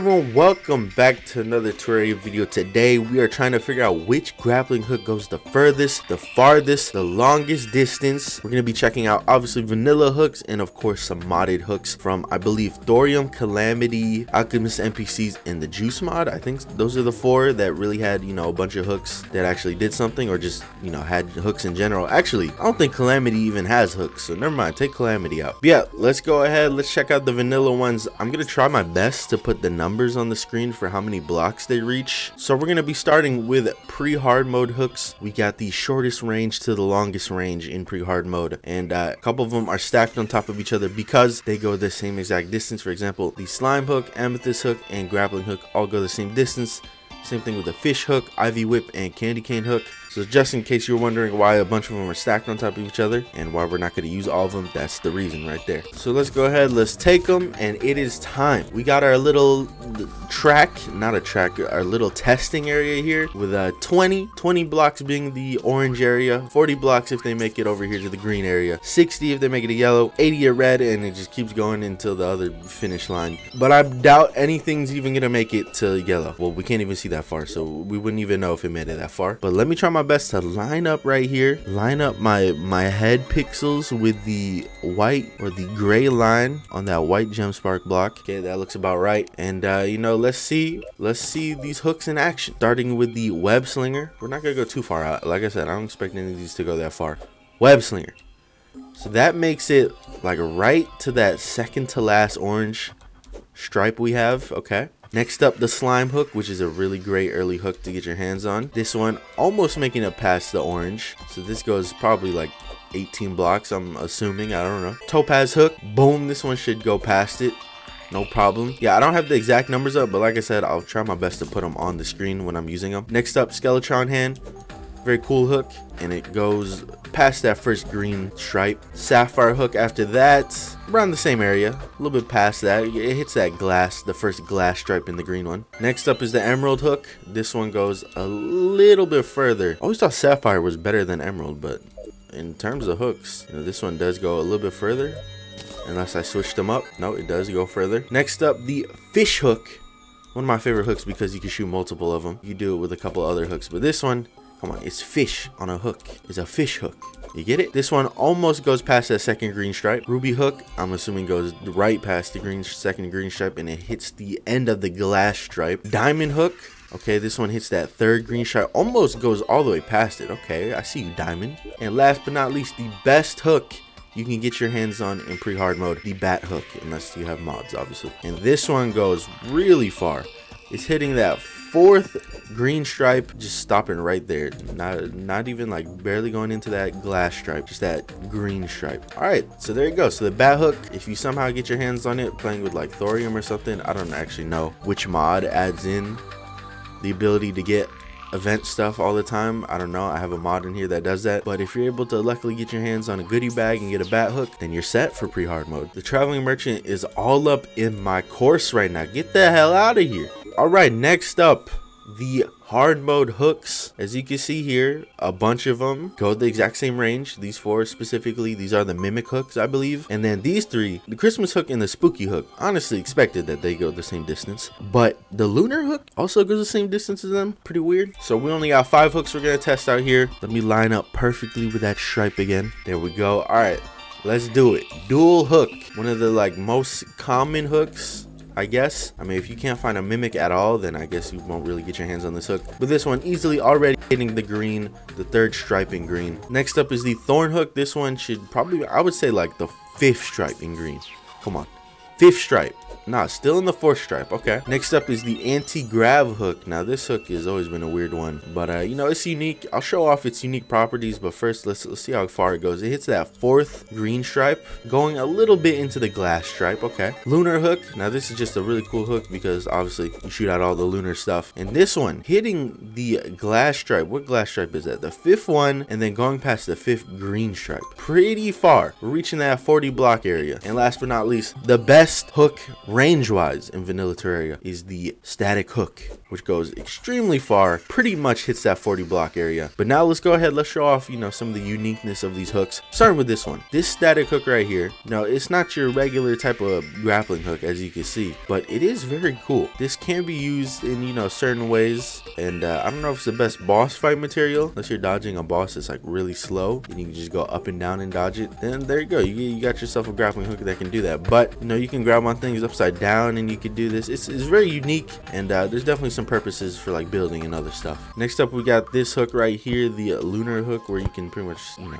everyone, welcome back to another Terraria video. Today we are trying to figure out which grappling hook goes the furthest, the farthest, the longest distance. We're going to be checking out obviously vanilla hooks and of course some modded hooks from I believe Thorium, Calamity, Alchemist NPCs, and the Joost Mod. I think those are the four that really had, you know, a bunch of hooks that actually did something, or just, you know, had hooks in general. Actually, I don't think Calamity even has hooks, so never mind, take Calamity out. But yeah, let's go ahead, let's check out the vanilla ones. I'm going to try my best to put the numbers on the screen for how many blocks they reach. So we're going to be starting with pre-hard mode hooks. We got the shortest range to the longest range in pre-hard mode, and a couple of them are stacked on top of each other because they go the same exact distance. For example, the slime hook, amethyst hook, and grappling hook all go the same distance. Same thing with the fish hook, ivy whip, and candy cane hook. So just in case you're wondering why a bunch of them are stacked on top of each other and why we're not going to use all of them, that's the reason right there. So let's go ahead, let's take them, and it is time. We got our little track, not a track, our little testing area here with 20 blocks being the orange area, 40 blocks if they make it over here to the green area, 60 if they make it to yellow, 80 a red, and it just keeps going until the other finish line. But I doubt anything's even going to make it to yellow. Well, we can't even see that far, so we wouldn't even know if it made it that far. But let me try my best to line up right here, line up my head pixels with the white or the gray line on that white gem spark block. Okay, that looks about right. And you know, let's see these hooks in action, starting with the web slinger. We're not gonna go too far out. Like I said, I don't expect any of these to go that far. Web slinger, so that makes it like right to that second to last orange stripe we have. Okay, next up, the slime hook, which is a really great early hook to get your hands on. This one almost making it past the orange, so this goes probably like 18 blocks, I'm assuming, I don't know. Topaz hook, boom, this one should go past it, no problem. Yeah, I don't have the exact numbers up, but like I said, I'll try my best to put them on the screen when I'm using them. Next up, Skeletron hand, very cool hook, and it goes past that first green stripe. Sapphire hook after that, around the same area, a little bit past that. It hits that glass, the first glass stripe in the green one. Next up is the emerald hook. This one goes a little bit further. I always thought sapphire was better than emerald, but in terms of hooks, you know, this one does go a little bit further. Unless I switched them up. No, it does go further. Next up, the fish hook. One of my favorite hooks because you can shoot multiple of them. You do it with a couple other hooks, but this one, come on, it's fish on a hook. It's a fish hook. You get it? This one almost goes past that second green stripe. Ruby hook, I'm assuming, goes right past the second green stripe, and it hits the end of the glass stripe. Diamond hook. Okay, this one hits that third green stripe. Almost goes all the way past it. Okay, I see you, diamond. And last but not least, the best hook you can get your hands on in pre-hard mode, the bat hook, unless you have mods, obviously. And this one goes really far. It's hitting that fourth green stripe, just stopping right there, not even like barely going into that glass stripe, just that green stripe. All right, so there you go. So the bat hook, if you somehow get your hands on it playing with like Thorium or something, I don't actually know which mod adds in the ability to get event stuff all the time. I don't know, I have a mod in here that does that, but if you're able to luckily get your hands on a goodie bag and get a bat hook, then you're set for pre-hard mode. The traveling merchant is all up in my course right now. Get the hell out of here. All right, next up, the hard mode hooks. As you can see here, a bunch of them go the exact same range. These four specifically, these are the mimic hooks, I believe. And then these three, the Christmas hook and the spooky hook, honestly expected that they go the same distance, but the lunar hook also goes the same distance as them. Pretty weird. So we only got 5 hooks we're gonna test out here. Let me line up perfectly with that stripe again. There we go. All right, let's do it. Dual hook, one of the like most common hooks, I guess. I mean, if you can't find a mimic at all, then I guess you won't really get your hands on this hook. But this one easily already hitting the green, the third stripe in green. Next up is the thorn hook. This one should probably, I would say, like the 5th stripe in green. Come on, 5th stripe. Nah, still in the 4th stripe. Okay, next up is the anti-grav hook. Now this hook has always been a weird one, but you know, it's unique. I'll show off its unique properties, but first let's see how far it goes. It hits that 4th green stripe, going a little bit into the glass stripe. Okay, lunar hook. Now this is just a really cool hook because obviously you shoot out all the lunar stuff, and this one hitting the glass stripe. What glass stripe is that? The 5th one, and then going past the 5th green stripe. Pretty far. We're reaching that 40 block area. And last but not least, the best hook range-wise in vanilla Terraria is the static hook, which goes extremely far, pretty much hits that 40 block area. But now let's go ahead, let's show off, you know, some of the uniqueness of these hooks, starting with this one. This static hook right here, now it's not your regular type of grappling hook, as you can see, but it is very cool. This can be used in, you know, certain ways, and I don't know if it's the best boss fight material, unless you're dodging a boss that's like really slow and you can just go up and down and dodge it. Then there you go, you got yourself a grappling hook that can do that. But you know, you can grab on things upside down and you can do this. It's very unique, and there's definitely some purposes for like building and other stuff. Next up, we got this hook right here, the lunar hook, where you can pretty much, you know,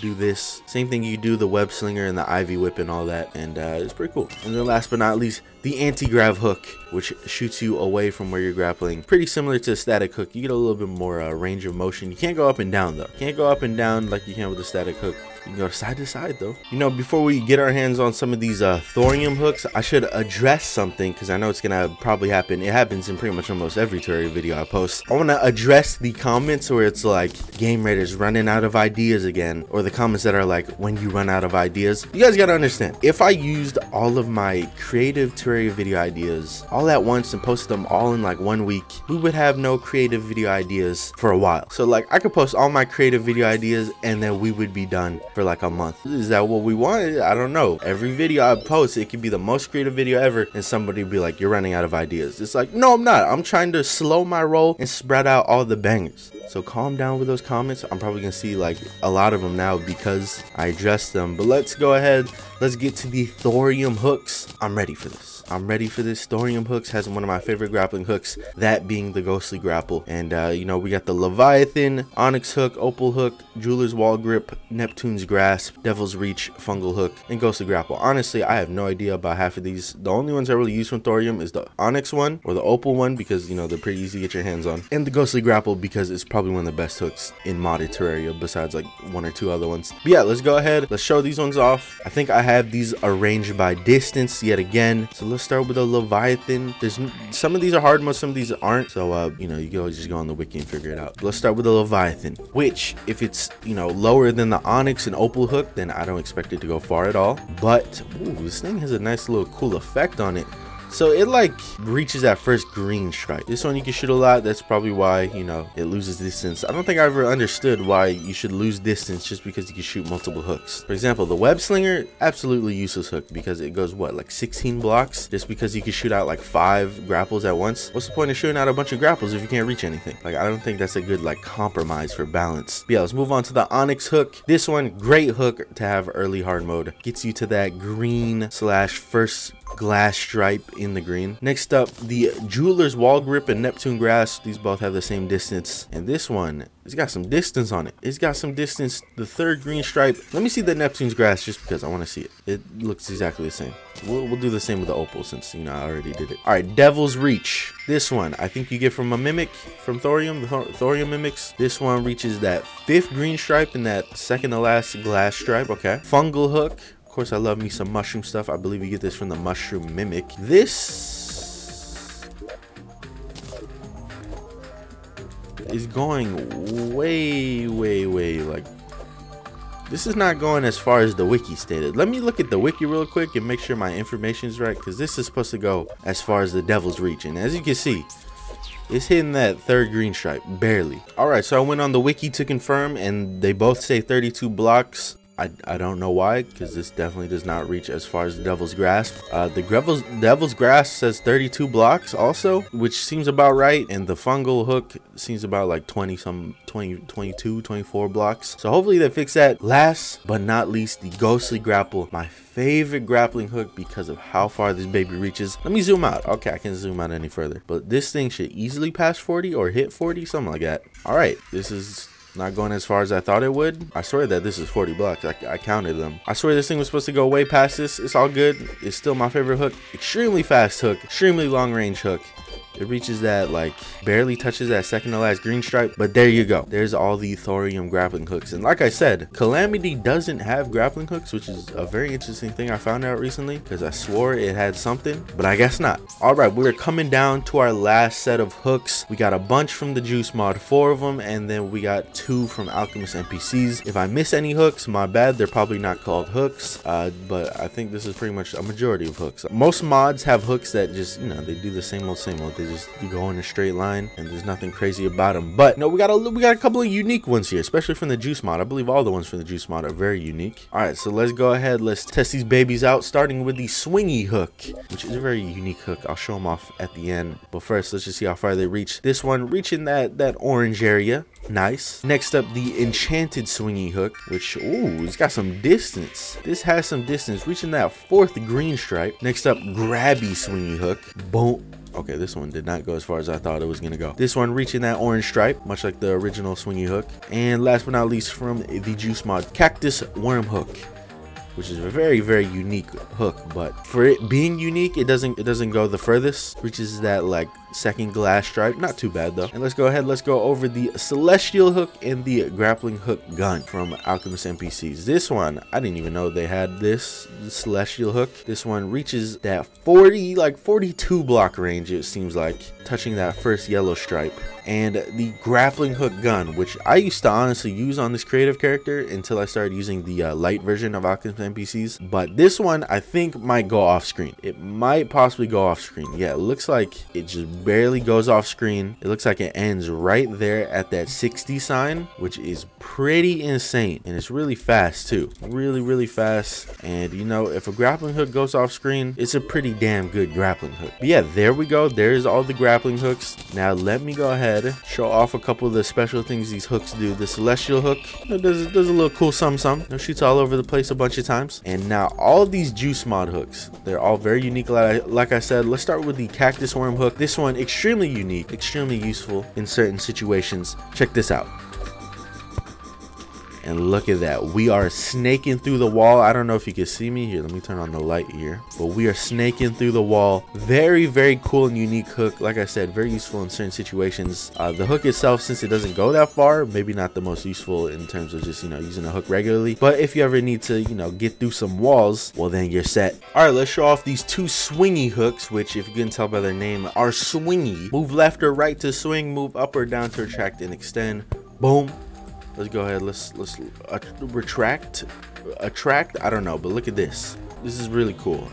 do this same thing you do the web slinger and the ivy whip and all that, and it's pretty cool. And then last but not least, the anti-grav hook, which shoots you away from where you're grappling, pretty similar to a static hook. You get a little bit more range of motion. You can't go up and down though, can't go up and down like you can with a static hook. You can go side to side though. You know, before we get our hands on some of these thorium hooks, I should address something, because I know it's gonna probably happen. It happens in pretty much almost every Terraria video I post. I want to address the comments where it's like Game Raiders running out of ideas again, or the comments that are like, when you run out of ideas. You guys gotta understand, if I used all of my creative Terraria video ideas all at once and posted them all in like 1 week, we would have no creative video ideas for a while. So like I could post all my creative video ideas and then we would be done for like a month. Is that what we want? I don't know. Every video I post, it could be the most creative video ever, and somebody would be like, you're running out of ideas. It's like, no, I'm not. I'm trying to slow my roll and spread out all the bangers. So calm down with those comments. I'm probably gonna see like a lot of them now because I addressed them. But let's go ahead, let's get to the thorium hooks. I'm ready for this. I'm ready for this. Thorium hooks has one of my favorite grappling hooks, that being the ghostly grapple. And you know, we got the leviathan, onyx hook, opal hook, jeweler's wall grip, neptune's grasp, devil's reach, fungal hook, and ghostly grapple. Honestly, I have no idea about half of these. The only ones I really use from thorium is the onyx one or the opal one, because you know, they're pretty easy to get your hands on, and the ghostly grapple because it's probably one of the best hooks in modded Terraria besides like one or two other ones. But yeah, let's go ahead, let's show these ones off. I think I have these arranged by distance yet again. So let's start with a leviathan. There's some of these are hard modes, some of these aren't, so you know, you can always just go on the wiki and figure it out. Let's start with a leviathan, which if it's, you know, lower than the onyx and opal hook, then I don't expect it to go far at all. But ooh, this thing has a nice little cool effect on it. So it like reaches that first green stripe. This one you can shoot a lot. That's probably why, you know, it loses distance. I don't think I ever understood why you should lose distance just because you can shoot multiple hooks. For example, the web slinger, absolutely useless hook because it goes what, like 16 blocks just because you can shoot out like 5 grapples at once. What's the point of shooting out a bunch of grapples if you can't reach anything? Like, I don't think that's a good like compromise for balance. But yeah, let's move on to the onyx hook. This one, great hook to have early hard mode. Gets you to that green slash first glass stripe in the green. Next up, the jeweler's wall grip and neptune grasp. These both have the same distance, and this one, it's got some distance on it. It's got some distance. The third green stripe. Let me see the neptune's grasp just because I want to see it. It looks exactly the same. We'll do the same with the opal since, you know, I already did it. All right, devil's reach. This one I think you get from a mimic from thorium, the thorium mimics. This one reaches that 5th green stripe and that second to last glass stripe. Okay, fungal hook. Of course, I love me some mushroom stuff. I believe you get this from the mushroom mimic. This is going way, way, way, like, this is not going as far as the wiki stated. Let me look at the wiki real quick and make sure my information is right, because this is supposed to go as far as the devil's reach, and as you can see, it's hitting that 3rd green stripe barely. All right, so I went on the wiki to confirm, and they both say 32 blocks. I don't know why, because this definitely does not reach as far as the devil's grasp. The devil's grasp says 32 blocks also, which seems about right, and the fungal hook seems about like 22, 24 blocks. So hopefully they fix that. Last but not least, the ghostly grapple, my favorite grappling hook because of how far this baby reaches. Let me zoom out. Okay, I can't zoom out any further, but this thing should easily pass 40 or hit 40, something like that. All right, this is not going as far as I thought it would. I swear that this is 40 blocks. I counted them. I swear this thing was supposed to go way past this. It's all good. It's still my favorite hook. Extremely fast hook. Extremely long range hook. It reaches that, like, barely touches that second to last green stripe, but there you go. There's all the Thorium grappling hooks. And like I said, Calamity doesn't have grappling hooks, which is a very interesting thing I found out recently, because I swore it had something, but I guess not. All right, we're coming down to our last set of hooks. We got a bunch from the Joost Mod, 4 of them, and then we got 2 from Alchemist NPCs. If I miss any hooks, my bad, they're probably not called hooks, but I think this is pretty much a majority of hooks. Most mods have hooks that just, you know, they do the same old, same old. They just go in a straight line and there's nothing crazy about them. But no, we got a couple of unique ones here, especially from the Joost Mod. I believe all the ones from the Joost Mod are very unique. All right, so let's go ahead, let's test these babies out, starting with the swingy hook, which is a very unique hook. I'll show them off at the end, but first let's just see how far they reach. This one reaching that orange area. Nice. Next up, the enchanted swingy hook, which, ooh, it's got some distance. This has some distance, reaching that 4th green stripe. Next up, grabby swingy hook. Boom. Okay, this one did not go as far as I thought it was gonna go. This one reaching that orange stripe, much like the original swingy hook. And last but not least, from the Joost Mod, cactus worm hook, which is a very, very unique hook. But for it being unique, it doesn't go the furthest. Reaches that, like, 2nd glass stripe. Not too bad though. And let's go ahead, let's go over the celestial hook and the grappling hook gun from Alchemist NPCs. This one, I didn't even know they had this celestial hook. This one reaches that 40, like 42 block range, it seems like, touching that 1st yellow stripe. And the grappling hook gun, which I used to honestly use on this creative character until I started using the light version of Alchemist NPCs. But this one, I think, might go off screen. It might possibly go off screen. Yeah, it looks like it just barely goes off screen. It looks like it ends right there at that 60 sign, which is pretty insane. And it's really fast too, really fast. And you know, if a grappling hook goes off screen, it's a pretty damn good grappling hook. But yeah, there we go. There's all the grappling hooks. Now let me go ahead, show off a couple of the special things these hooks do. The celestial hook, you know, does a little cool something. You know, shoots all over the place a bunch of times. And now all these Joost Mod hooks, they're all very unique. Like I said, let's start with the cactus worm hook. This one, extremely unique, extremely useful in certain situations. Check this out. And look at that, we are snaking through the wall. I don't know if you can see me here. Let me turn on the light here. But we are snaking through the wall. Very, very cool and unique hook. Like I said, very useful in certain situations. The hook itself, since it doesn't go that far, maybe not the most useful in terms of just, you know, using a hook regularly. But if you ever need to, you know, get through some walls, well, then you're set. All right, let's show off these 2 swingy hooks, which, if you can tell by their name, are swingy. Move left or right to swing, move up or down to retract and extend. Boom. Let's go ahead, let's retract, attract, I don't know, but look at this. This is really cool.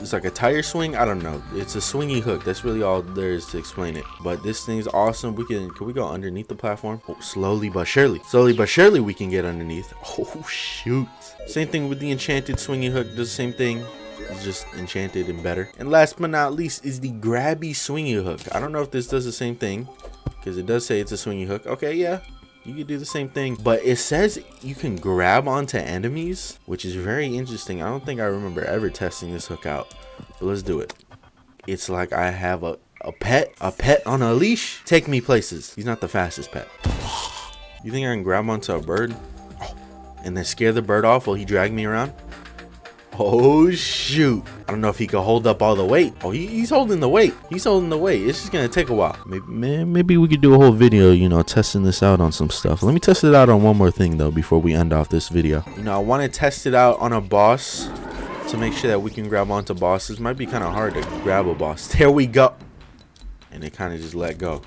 It's like a tire swing, I don't know. It's a swingy hook, that's really all there is to explain it. But this thing's awesome. Can we go underneath the platform? Oh, slowly but surely. Slowly but surely we can get underneath. Oh, shoot. Same thing with the enchanted swingy hook, does the same thing. It's just enchanted and better. And last but not least is the grabby swingy hook. I don't know if this does the same thing, because it does say it's a swingy hook. Okay, yeah. You could do the same thing, but it says you can grab onto enemies, which is very interesting. I don't think I remember ever testing this hook out, but let's do it. It's like I have a pet on a leash. Take me places. He's not the fastest pet. You think I can grab onto a bird and then scare the bird off while he dragged me around? Oh, shoot. I don't know if he could hold up all the weight. Oh, he's holding the weight. He's holding the weight. It's just going to take a while. Maybe we could do a whole video, you know, testing this out on some stuff. Let me test it out on one more thing, though, before we end off this video. You know, I want to test it out on a boss to make sure that we can grab onto bosses. Might be kind of hard to grab a boss. There we go. And it kind of just let go.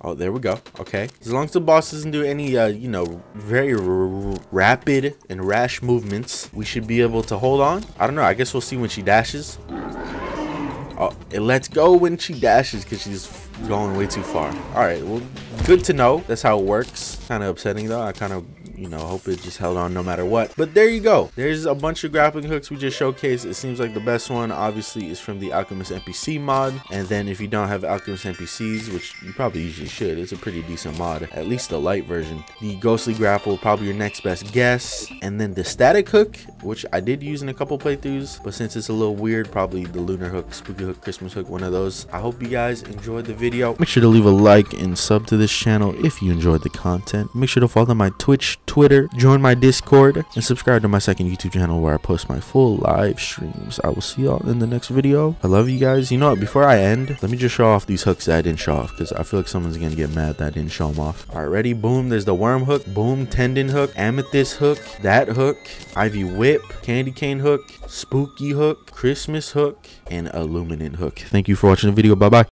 Oh, there we go. Okay, as long as the boss doesn't do any you know, very rapid and rash movements, we should be able to hold on. I don't know, I guess we'll see when she dashes. Oh, it lets go when she dashes because she's going way too far. All right, well, good to know that's how it works. Kind of upsetting though. I kind of, you know, hope it just held on no matter what. But there you go. There's a bunch of grappling hooks we just showcased. It seems like the best one, obviously, is from the Alchemist NPC mod. And then if you don't have Alchemist NPCs, which you probably usually should, it's a pretty decent mod, at least the light version. The ghostly grapple, probably your next best guess. And then the static hook, which I did use in a couple playthroughs, but since it's a little weird, probably the lunar hook, spooky hook, Christmas hook, one of those. I hope you guys enjoyed the video. Make sure to leave a like and sub to this channel if you enjoyed the content. Make sure to follow my Twitch Twitter, join my Discord, and subscribe to my second YouTube channel where I post my full live streams. I will see y'all in the next video. I love you guys. You know what, before I end, let me just show off these hooks that I didn't show off, because I feel like someone's gonna get mad that I didn't show them off. All right, ready? Boom, there's the worm hook, boom, tendon hook, amethyst hook, that hook, ivy whip, candy cane hook, spooky hook, Christmas hook, and illuminant hook. Thank you for watching the video. Bye bye.